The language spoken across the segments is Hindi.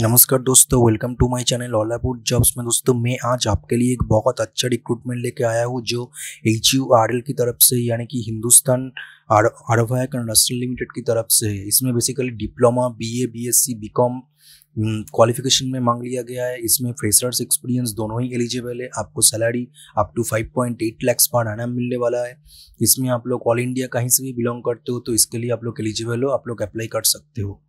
नमस्कार दोस्तों, welcome to my channel all about jobs में। दोस्तों मैं आज आपके लिए एक बहुत अच्छा रिक्रूटमेंट लेके आया हूँ जो HURL की तरफ से यानी कि हिंदुस्तान उर्वरक एंड रसायन लिमिटेड की तरफ से है। इसमें basically diploma BA, BSc, BCom qualification में मांग लिया गया है। इसमें फ्रेशर्स एक्सपीरियंस दोनों ही एलिजिबल है। आपको salary up to 5.8 lakh per annum मिलने वाला है। इसमें आप लोग ऑल इंडिया कहीं से भी बिलोंग करते हो तो इसके लिए आप लोग एलिजिबल हो, आप लोग अप्लाई कर सकते हो।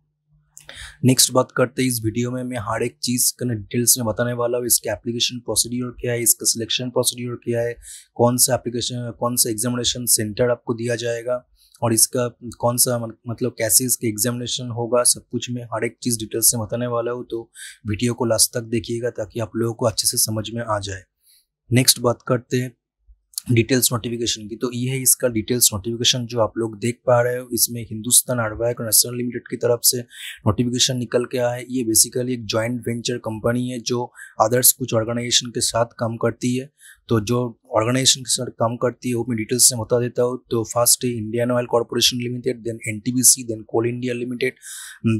नेक्स्ट बात करते हैं, इस वीडियो में मैं हर एक चीज़ का डिटेल्स में बताने वाला हूँ। इसके एप्लीकेशन प्रोसीड्योर क्या है, इसका सिलेक्शन प्रोसीड्योर क्या है, कौन सा एप्लीकेशन कौन सा एग्जामिनेशन सेंटर आपको दिया जाएगा और इसका कौन सा मतलब कैसे इसके एग्जामिनेशन होगा, सब कुछ मैं हर एक चीज़ डिटेल्स में बताने वाला हूँ। तो वीडियो को लास्ट तक देखिएगा ताकि आप लोगों को अच्छे से समझ में आ जाए। नेक्स्ट बात करते हैं डिटेल्स नोटिफिकेशन की, तो ये है इसका डिटेल्स नोटिफिकेशन जो आप लोग देख पा रहे हो। इसमें हिंदुस्तान उर्वरक एंड रसायन लिमिटेड की तरफ से नोटिफिकेशन निकल के आया है। ये बेसिकली एक जॉइंट वेंचर कंपनी है जो अदर्स कुछ ऑर्गेनाइजेशन के साथ काम करती है। तो जो ऑर्गेनाइजेशन के साथ काम करती है वो मैं डिटेल्स में बता देता हूँ। तो फर्स्ट है Indian oil corporation limited, then NTPC, then coal India limited,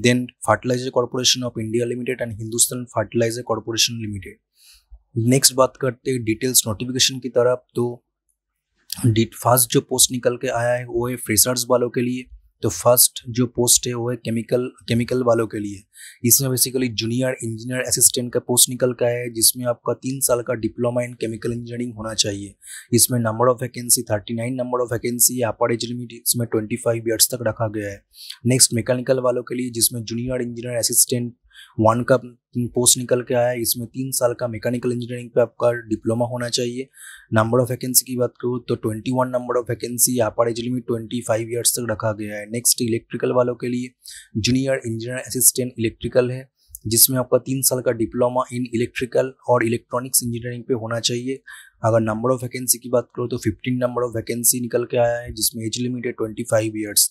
then fertiliser corporation of India limited and Hindustan fertiliser corporation limited. Next बात करते हैं डिटेल्स नोटिफिकेशन की तरफ, तो फर्स्ट जो पोस्ट निकल के आया है वो है फ्रेशर्स वालों के लिए। तो फर्स्ट जो पोस्ट है वो है केमिकल वालों के लिए। इसमें बेसिकली जूनियर इंजीनियर असिस्टेंट का पोस्ट निकल के आया है जिसमें आपका 3 साल का डिप्लोमा इन केमिकल इंजीनियरिंग होना चाहिए। इसमें number of vacancy 39 number of vacancy, upper age limit इसमें 25 ईयर्स तक रखा गया है। नेक्स्ट मैकेनिकल वालों के लिए, जिसमें जूनियर इंजीनियर असिस्टेंट 1 का पोस्ट निकल के आया है। इसमें 3 साल का मैकेनिकल इंजीनियरिंग पे आपका डिप्लोमा होना चाहिए। नंबर ऑफ वैकेंसी की बात करूँ तो 21 number of vacancy, upper age limit 25 years तक रखा गया है। नेक्स्ट इलेक्ट्रिकल वालों के लिए, जूनियर इंजीनियर असिस्टेंट इलेक्ट्रिकल है जिसमें आपका 3 साल का डिप्लोमा इन इलेक्ट्रिकल और इलेक्ट्रॉनिक्स इंजीनियरिंग पे होना चाहिए। अगर नंबर ऑफ वैकेंसी की बात करो तो 15 नंबर ऑफ वैकेंसी निकल के आया है जिसमें एज लिमिट है 25 years.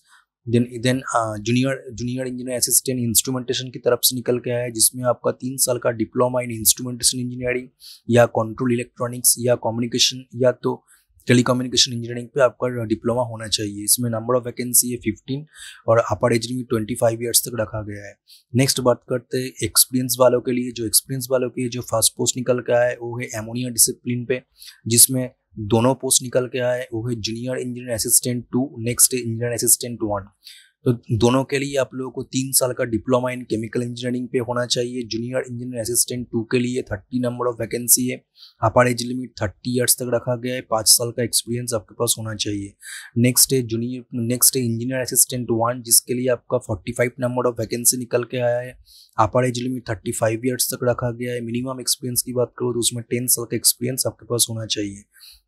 Then junior engineer assistant instrumentation की तरफ से निकल के आया है जिसमें आपका 3 साल का डिप्लोमा इन इंस्ट्रूमेंटेशन इंजीनियरिंग या कंट्रोल इलेक्ट्रॉनिक्स या कम्युनिकेशन या तो टेलीकम्युनिकेशन इंजीनियरिंग पे आपका डिप्लोमा होना चाहिए। इसमें नंबर ऑफ वैकेंसी है 15 और अपर एज लिमिट 25 ईयर्स तक रखा गया है। नेक्स्ट बात करते हैं एक्सपीरियंस वालों के लिए, जो एक्सपीरियंस वालों के जो फर्स्ट पोस्ट निकल के आया है वो है एमोनिया डिसिप्लिन पे, जिसमें दोनों पोस्ट निकल के आए, वो है junior engineer assistant 2, next engineer assistant 1। तो दोनों के लिए आप लोगों को 3 साल का डिप्लोमा इन केमिकल इंजीनियरिंग पे होना चाहिए। जूनियर इंजीनियर असिस्टेंट 2 के लिए 30 नंबर ऑफ वैकेंसी है, अपर एज लिमिट 30 ईयर्स तक रखा गया है। 5 साल का एक्सपीरियंस आपके पास होना चाहिए। नेक्स्ट है इंजीनियर असिस्टेंट 1, जिसके लिए आपका 45 नंबर ऑफ वैकेंसी निकल के आया है, अपर एज लिमिट 35 ईयर्स तक रखा गया है। मिनिमम एक्सपीरियंस की बात करो तो उसमें 10 साल का एक्सपीरियंस आपके पास होना चाहिए।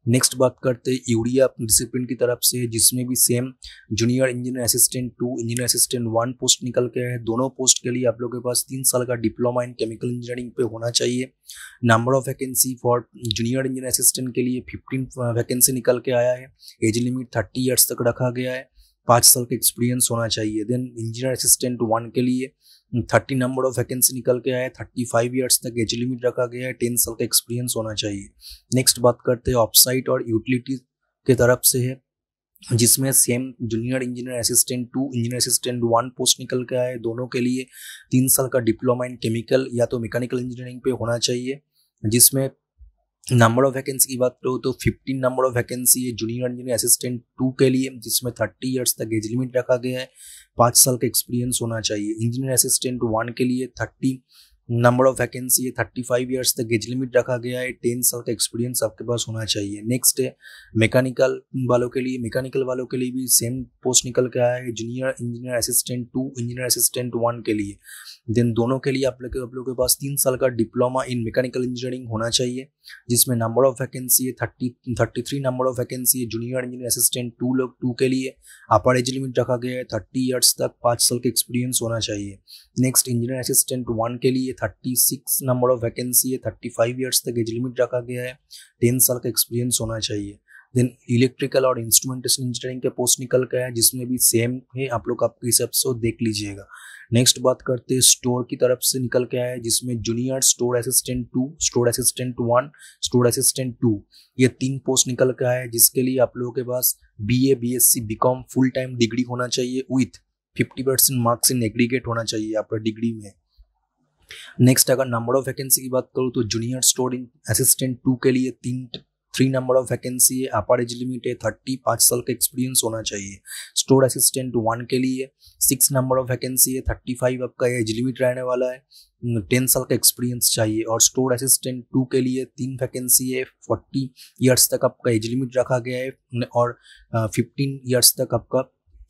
नेक्स्ट बात करते हैं यूरिया डिसिप्लिन की तरफ से, जिसमें भी same junior engineer assistant 2, engineer assistant 1 post निकल के है। दोनों पोस्ट के लिए आप लोगों के पास 3 साल का डिप्लोमा इन केमिकल इंजीनियरिंग पे होना चाहिए। Number of vacancy for junior engineer assistant के लिए 15 वैकेंसी निकल के आया है, एज लिमिट 30 ईयर्स तक रखा गया है। 5 साल का एक्सपीरियंस होना चाहिए। देन इंजीनियर असिस्टेंट 1 के लिए 30 नंबर ऑफ वैकेंसी निकल के आया है, 35 ईयर्स तक एज लिमिट रखा गया है। 10 साल का एक्सपीरियंस होना चाहिए। नेक्स्ट बात करते हैं ऑफसाइट और यूटिलिटीज के तरफ से है, जिसमें same junior engineer assistant 2, engineer assistant 1 post निकल के आए। दोनों के लिए 3 साल का डिप्लोमा इन केमिकल या तो मैकेनिकल इंजीनियरिंग पे होना चाहिए। जिसमें नंबर ऑफ वैकेंसी की बात करो तो 15 नंबर ऑफ वैकेंसी है जूनियर इंजीनियर असिस्टेंट 2 के लिए, जिसमें 30 ईयर्स तक एज लिमिट रखा गया है। 5 साल का एक्सपीरियंस होना चाहिए। इंजीनियर असिस्टेंट 1 के लिए 30 नंबर ऑफ वैकेंसी है, 35 ईयर्स तक एज लिमिट रखा गया है। 10 साल का एक्सपीरियंस आपके पास होना चाहिए। नेक्स्ट है मैकेनिकल वालों के लिए भी सेम पोस्ट निकल के आया है, junior engineer assistant 2, engineer assistant 1 के लिए। देन दोनों के लिए आप लोगों के पास 3 साल का डिप्लोमा इन मैकेनिकल इंजीनियरिंग होना चाहिए। जिसमें नंबर ऑफ वैकेंसी है 33 नंबर ऑफ वैकेंसी है, जूनियर इंजीनियर असिस्टेंट 2 के लिए, अपर एज लिमिट रखा गया है 30 ईयर्स तक। 5 साल का एक्सपीरियंस होना चाहिए। नेक्स्ट इंजीनियर असिस्टेंट 1 के लिए 36 नंबर ऑफ वैकेंसी है, 35 ईयर्स तक एज लिमिट रखा गया है। 10 साल का एक्सपीरियंस होना चाहिए। देन इलेक्ट्रिकल और इंस्ट्रूमेंटेशन इंजीनियरिंग के पोस्ट निकल के है, जिसमें भी सेम है, आप लोग आपके हिसाब से देख लीजिएगा। नेक्स्ट बात करते हैं स्टोर की तरफ से निकल के आया है, जिसमें junior store assistant 2, store assistant 1, store assistant 2, ये 3 पोस्ट निकल के आया है। जिसके लिए आप लोगों के पास BA, BSc, BCom full time degree होना चाहिए विथ 50% मार्क्स इन एग्रीगेट होना चाहिए आपका डिग्री में। नेक्स्ट अगर नंबर ऑफ वैकेंसी की बात करूँ तो जूनियर स्टोर असिस्टेंट 2 के लिए 3 नंबर ऑफ वैकेंसी है। अपर एज लिमिट है 30, 5 साल का एक्सपीरियंस होना चाहिए। स्टोर असिस्टेंट 1 के लिए 6 नंबर ऑफ वैकेंसी है, 35 आपका एज लिमिट रहने वाला है, 10 साल का एक्सपीरियंस चाहिए। और स्टोर असिस्टेंट 2 के लिए 3 वैकेंसी है, 40 ईयर्स तक आपका एज लिमिट रखा गया है और 15 ईयर्स तक आपका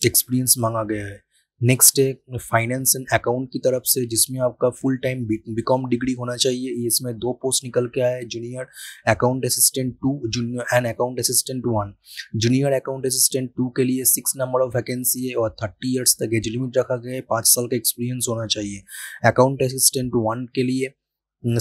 एक्सपीरियंस मांगा गया है। नेक्स्ट है फाइनेंस एंड अकाउंट की तरफ से, जिसमें आपका फुल टाइम बीकॉम डिग्री होना चाहिए। इसमें 2 पोस्ट निकल के आया है, junior account assistant 2 junior and account assistant 1। Junior account assistant 2 के लिए 6 नंबर ऑफ वैकेंसी है और 30 ईयर्स तक एज लिमिट रखा गया है, 5 साल का एक्सपीरियंस होना चाहिए। अकाउंट असिस्टेंट 1 के लिए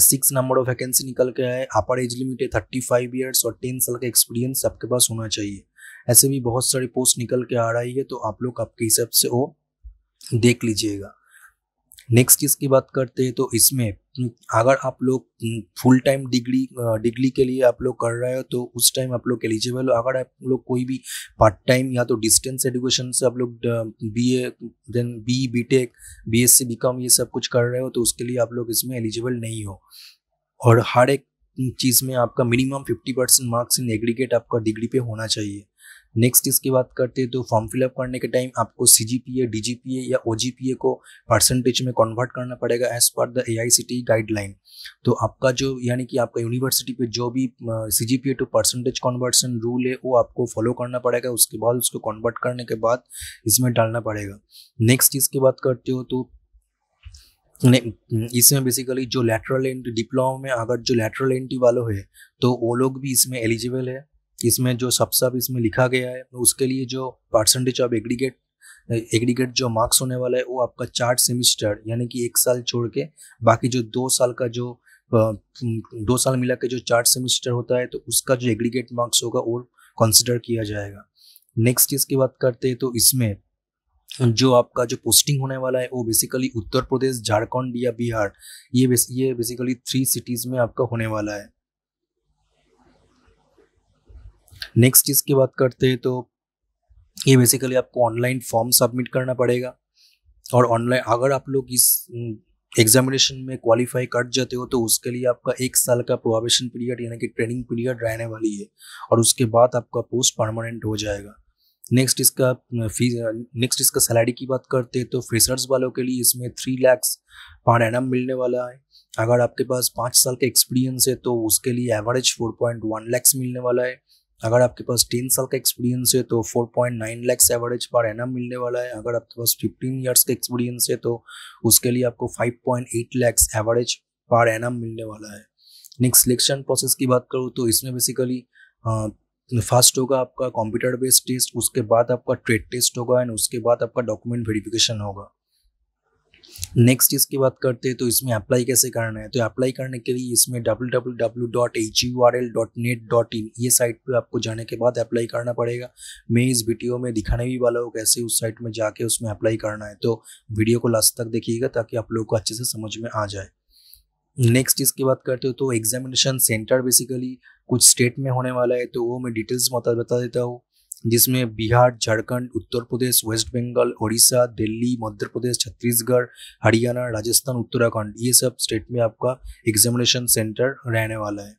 6 नंबर ऑफ वैकेंसी निकल के आए, अपर एज लिमिट है 35 ईयर्स और 10 साल का एक्सपीरियंस आपके पास होना चाहिए। ऐसे भी बहुत सारी पोस्ट निकल के आ रही है, तो आप लोग आपके हिसाब से वो देख लीजिएगा। नेक्स्ट इसकी बात करते हैं तो इसमें अगर आप लोग फुल टाइम डिग्री के लिए आप लोग कर रहे हो तो उस टाइम आप लोग एलिजिबल हो। अगर आप लोग कोई भी पार्ट टाइम या तो डिस्टेंस एजुकेशन से आप लोग BA then BTech BSc BCom ये सब कुछ कर रहे हो तो उसके लिए आप लोग इसमें एलिजिबल नहीं हो। और हर एक चीज़ में आपका मिनिमम 50% मार्क्स इन एग्रीगेट आपका डिग्री पे होना चाहिए। नेक्स्ट इसकी बात करते हैं तो फॉर्म फिलअप करने के टाइम आपको CGPA DGPA या OGPA को परसेंटेज में कन्वर्ट करना पड़ेगा as per the AICTE guideline. तो आपका जो यानी कि आपका यूनिवर्सिटी पे जो भी CGPA to percentage conversion rule है वो आपको फॉलो करना पड़ेगा, उसके बाद उसको कन्वर्ट करने के बाद इसमें डालना पड़ेगा। नेक्स्ट इसकी बात करते हो तो इसमें बेसिकली जो लैटरल एंट्री डिप्लोमा में अगर जो लैटरल एंट्री वालों है तो वो लोग भी इसमें एलिजिबल है। इसमें जो सब इसमें लिखा गया है उसके लिए जो परसेंटेज ऑफ एग्रीगेट जो मार्क्स होने वाला है वो आपका 4 सेमेस्टर यानी कि 1 साल छोड़ के बाकी जो 2 साल मिला के जो 4 सेमेस्टर होता है तो उसका जो एग्रीगेट मार्क्स होगा वो कंसिडर किया जाएगा। नेक्स्ट इसकी बात करते हैं तो इसमें जो आपका जो पोस्टिंग होने वाला है वो बेसिकली उत्तर प्रदेश, झारखंड या बिहार ये बेसिकली 3 सिटीज़ में आपका होने वाला है। नेक्स्ट इसकी बात करते हैं तो ये बेसिकली आपको ऑनलाइन फॉर्म सबमिट करना पड़ेगा और ऑनलाइन अगर आप लोग इस एग्जामिनेशन में क्वालिफाई कर जाते हो तो उसके लिए आपका 1 साल का प्रोबेशन पीरियड यानी कि ट्रेनिंग पीरियड रहने वाली है और उसके बाद आपका पोस्ट परमानेंट हो जाएगा। नेक्स्ट इसका सैलरी की बात करते हैं तो फ्रेशर्स वालों के लिए इसमें 3 लाख पर एनम मिलने वाला है। अगर आपके पास 5 साल का एक्सपीरियंस है तो उसके लिए एवरेज 4.1 लाख मिलने वाला है। अगर आपके पास 10 साल का एक्सपीरियंस है तो 4.9 लाख एवरेज पर एनम मिलने वाला है। अगर आपके पास 15 ईयर्स का एक्सपीरियंस है तो उसके लिए आपको 5.8 लाख एवरेज पर एनम मिलने वाला है। नेक्स्ट सिलेक्शन प्रोसेस की बात करूँ तो इसमें बेसिकली फर्स्ट होगा आपका कंप्यूटर बेस्ड टेस्ट, उसके बाद आपका ट्रेड टेस्ट होगा एंड उसके बाद आपका डॉक्यूमेंट वेरिफिकेशन होगा। नेक्स्ट इसकी बात करते हैं तो इसमें अप्लाई कैसे करना है तो अप्लाई करने के लिए इसमें www.hurl.net.in ये साइट पे आपको जाने के बाद अप्लाई करना पड़ेगा। मैं इस वीडियो में दिखाने भी वाला हूँ कैसे उस साइट में जाके उसमें अप्लाई करना है, तो वीडियो को लास्ट तक देखिएगा ताकि आप लोगों को अच्छे से समझ में आ जाए। नेक्स्ट इसकी बात करते हो तो एग्जामिनेशन सेंटर बेसिकली कुछ स्टेट में होने वाला है तो वो मैं डिटेल्स बता देता हूँ, जिसमें बिहार, झारखंड, उत्तर प्रदेश, वेस्ट बंगाल, उड़ीसा, दिल्ली, मध्य प्रदेश, छत्तीसगढ़, हरियाणा, राजस्थान, उत्तराखंड ये सब स्टेट में आपका एग्जामिनेशन सेंटर रहने वाला है।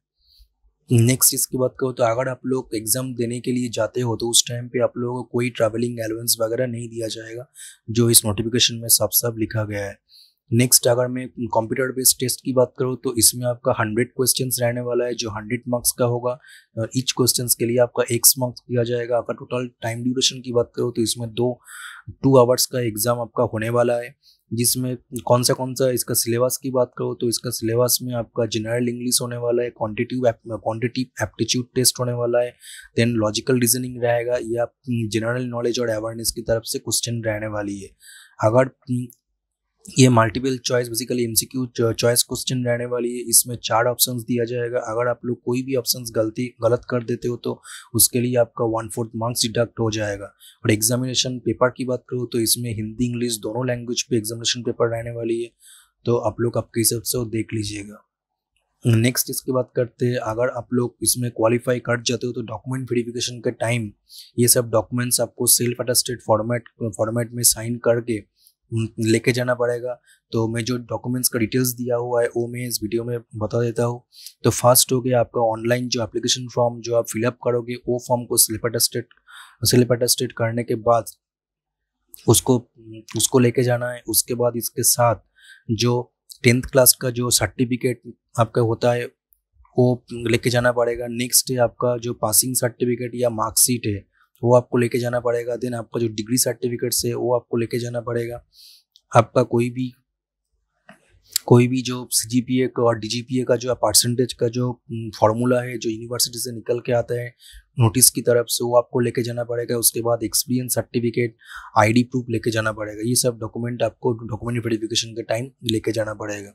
नेक्स्ट इसकी बात करो तो अगर आप लोग एग्ज़ाम देने के लिए जाते हो तो उस टाइम पे आप लोगों को कोई ट्रैवलिंग अलाउंस वगैरह नहीं दिया जाएगा, जो इस नोटिफिकेशन में साफ लिखा गया है। नेक्स्ट अगर मैं कंप्यूटर बेस्ड टेस्ट की बात करूँ तो इसमें आपका 100 क्वेश्चंस रहने वाला है जो 100 मार्क्स का होगा। ईच क्वेश्चंस के लिए आपका 1 मार्क्स दिया जाएगा। आपका टोटल टाइम ड्यूरेशन की बात करूँ तो इसमें 2 आवर्स का एग्ज़ाम आपका होने वाला है, जिसमें कौन सा इसका सिलेबस की बात करो तो इसका सिलेबस में आपका जनरल इंग्लिश होने वाला है, क्वांटिटेटिव एप्टीट्यूड टेस्ट होने वाला है, देन लॉजिकल रीजनिंग रहेगा या जनरल नॉलेज और अवेयरनेस की तरफ से क्वेश्चन रहने वाली है। अगर ये multiple choice basically MCQ choice question रहने वाली है, इसमें 4 ऑप्शंस दिया जाएगा। अगर आप लोग कोई भी ऑप्शंस गलत कर देते हो तो उसके लिए आपका 1/4 मार्क्स डिडक्ट हो जाएगा। और एग्जामिनेशन पेपर की बात करूँ तो इसमें हिंदी इंग्लिश दोनों लैंग्वेज पे एग्जामिनेशन पेपर रहने वाली है, तो आप लोग आपके हिसाब से वो देख लीजिएगा। नेक्स्ट इसकी बात करते हैं, अगर आप लोग इसमें क्वालिफाई कर जाते हो तो डॉक्यूमेंट वेरिफिकेशन के टाइम ये सब डॉक्यूमेंट्स आपको सेल्फ अटेस्टेड फॉर्मेट में साइन करके लेके जाना पड़ेगा। तो मैं जो डॉक्यूमेंट्स का डिटेल्स दिया हुआ है वो मैं इस वीडियो में बता देता हूँ। तो फर्स्ट हो गया आपका ऑनलाइन जो एप्लीकेशन फॉर्म जो आप फिलअप करोगे, वो फॉर्म को स्लिप अटेस्टेड करने के बाद उसको लेके जाना है। उसके बाद इसके साथ जो 10th क्लास का जो सर्टिफिकेट आपका होता है वो लेके जाना पड़ेगा। नेक्स्ट है आपका जो पासिंग सर्टिफिकेट या मार्कशीट है वो आपको लेके जाना पड़ेगा। देन आपका जो डिग्री सर्टिफिकेट्स है वो आपको लेके जाना पड़ेगा। आपका कोई भी जो CGPA का और DGPA का जो परसेंटेज का जो फार्मूला है जो यूनिवर्सिटी से निकल के आता है नोटिस की तरफ से, वो आपको लेके जाना पड़ेगा। उसके बाद एक्सपीरियंस सर्टिफिकेट, आईडी प्रूफ लेके जाना पड़ेगा। ये सब डॉक्यूमेंट आपको डॉक्यूमेंट वेरिफिकेशन के टाइम लेके जाना पड़ेगा।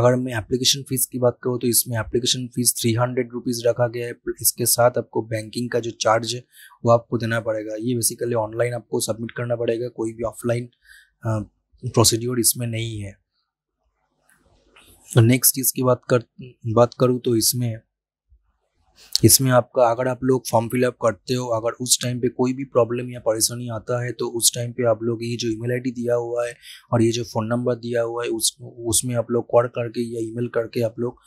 अगर मैं एप्लीकेशन फ़ीस की बात करूँ तो इसमें एप्लीकेशन फ़ीस 300 रुपीज़ रखा गया है। इसके साथ आपको बैंकिंग का जो चार्ज है वो आपको देना पड़ेगा। ये बेसिकली ऑनलाइन आपको सबमिट करना पड़ेगा, कोई भी ऑफलाइन प्रोसीड्योर इसमें नहीं है। नेक्स्ट इसकी बात करूँ तो इसमें आपका अगर आप लोग फॉर्म फिलअप करते हो, अगर उस टाइम पे कोई भी प्रॉब्लम या परेशानी आता है तो उस टाइम पे आप लोग ये जो ईमेल आईडी दिया हुआ है और ये जो फ़ोन नंबर दिया हुआ है उसमें आप लोग कॉल करके या ईमेल करके आप लोग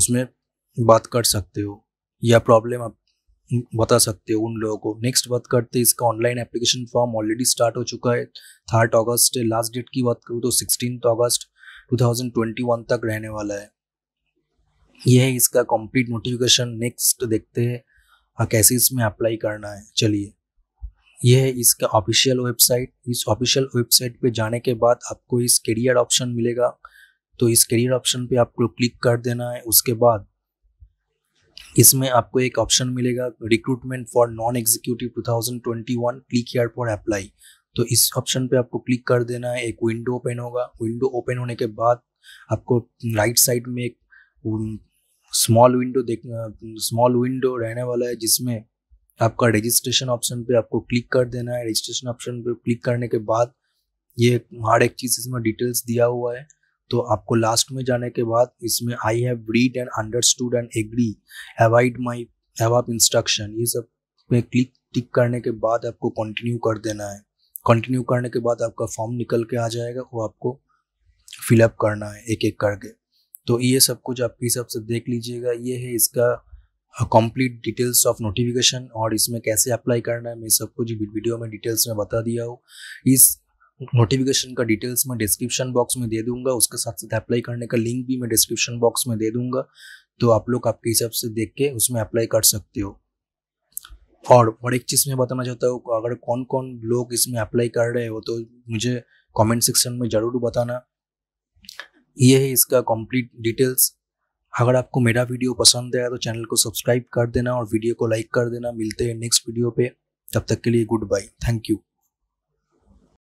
उसमें बात कर सकते हो या प्रॉब्लम आप बता सकते हो उन लोगों को। नेक्स्ट बात करते हैं इसका online application form already start हो चुका है। 3 अगस्त लास्ट डेट की बात करूँ तो 16 अगस्त 2021 तक रहने वाला है। यह है इसका कंप्लीट नोटिफिकेशन। नेक्स्ट देखते हैं कैसे इसमें अप्लाई करना है। चलिए, यह है इसका ऑफिशियल वेबसाइट। इस ऑफिशियल वेबसाइट पे जाने के बाद आपको इस करियर ऑप्शन मिलेगा, तो इस करियर ऑप्शन पे आपको क्लिक कर देना है। उसके बाद इसमें आपको एक ऑप्शन मिलेगा recruitment for non executive 2021, click here for apply. तो इस ऑप्शन पे आपको क्लिक कर देना है। एक विंडो ओपन होगा। विंडो ओपन होने के बाद आपको राइट साइड में एक स्मॉल विंडो रहने वाला है जिसमें आपका रजिस्ट्रेशन ऑप्शन पे आपको क्लिक कर देना है। रजिस्ट्रेशन ऑप्शन पे क्लिक करने के बाद ये हर एक चीज़ इसमें डिटेल्स दिया हुआ है। तो आपको लास्ट में जाने के बाद इसमें I have read and understood and agree avoid my above instruction, ये सब पे क्लिक टिक करने के बाद आपको कंटिन्यू कर देना है। कंटिन्यू करने के बाद आपका फॉर्म निकल के आ जाएगा, वो आपको फिलअप करना है एक एक करके। तो ये सब कुछ आपके हिसाब से देख लीजिएगा। ये है इसका कंप्लीट डिटेल्स ऑफ नोटिफिकेशन और इसमें कैसे अप्लाई करना है, मैं सब कुछ वीडियो में डिटेल्स में बता दिया हूँ। इस नोटिफिकेशन का डिटेल्स मैं डिस्क्रिप्शन बॉक्स में दे दूंगा, उसके साथ साथ अप्लाई करने का लिंक भी मैं डिस्क्रिप्शन बॉक्स में दे दूंगा। तो आप लोग आपके हिसाब से देख के उसमें अप्लाई कर सकते हो। और एक चीज़ मैं बताना चाहता हूँ, अगर कौन कौन लोग इसमें अप्लाई कर रहे हो तो मुझे कमेंट सेक्शन में ज़रूर बताना। ये है इसका कंप्लीट डिटेल्स। अगर आपको मेरा वीडियो पसंद आया तो चैनल को सब्सक्राइब कर देना और वीडियो को लाइक कर देना। मिलते हैं नेक्स्ट वीडियो पे, तब तक के लिए गुड बाय, थैंक यू।